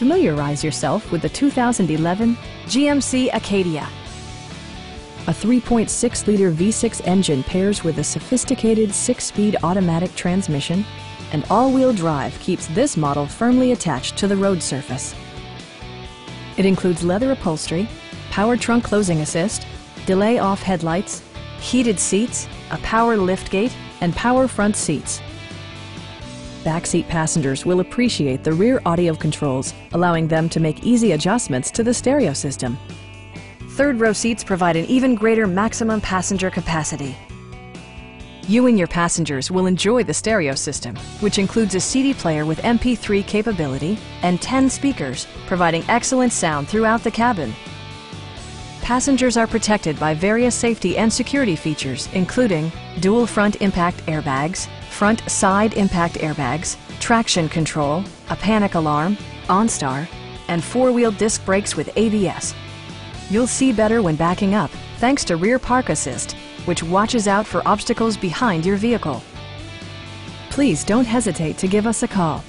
Familiarize yourself with the 2011 GMC Acadia. A 3.6-liter V6 engine pairs with a sophisticated 6-speed automatic transmission, and all-wheel drive keeps this model firmly attached to the road surface. It includes leather upholstery, power trunk closing assist, delay-off headlights, heated seats, a power liftgate, and power front seats. Backseat passengers will appreciate the rear audio controls, allowing them to make easy adjustments to the stereo system. Third-row seats provide an even greater maximum passenger capacity. You and your passengers will enjoy the stereo system, which includes a CD player with MP3 capability and 10 speakers, providing excellent sound throughout the cabin. Passengers are protected by various safety and security features, including dual front impact airbags, front side impact airbags, traction control, a panic alarm, OnStar, and four-wheel disc brakes with ABS. You'll see better when backing up, thanks to Rear Park Assist, which watches out for obstacles behind your vehicle. Please don't hesitate to give us a call.